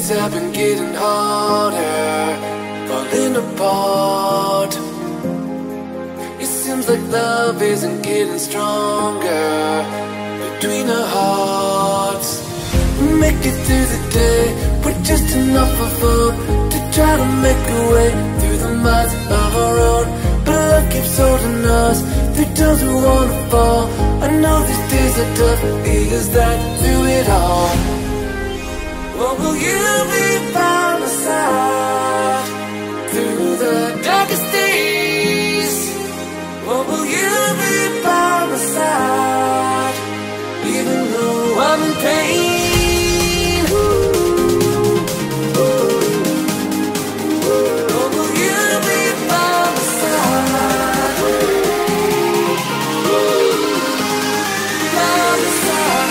It's been getting harder, falling apart. It seems like love isn't getting stronger between our hearts. We make it through the day, we're just enough of hope to try to make a way through the miles of our own. But love keeps holding us through times we wanna fall. I know these days are tough, it is that through it all. Well, will you be by my side through the darkest days? Well, will you be by my side even though I'm in pain? Ooh, ooh, ooh. Well, will you be by my side? Ooh, ooh, by my side.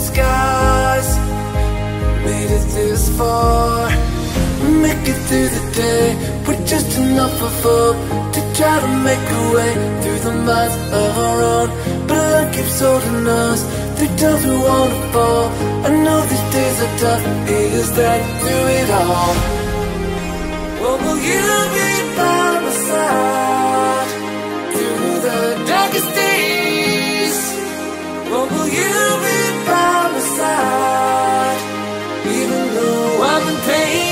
Skies made it this far. Make it through the day, we're just enough of hope to try to make a way through the miles of our own. But love keeps holding us through times we wanna fall. I know these days are tough, it is that through it all. Well, will you be by my side through the darkest days? Well, will you be by my side even though I'm in pain?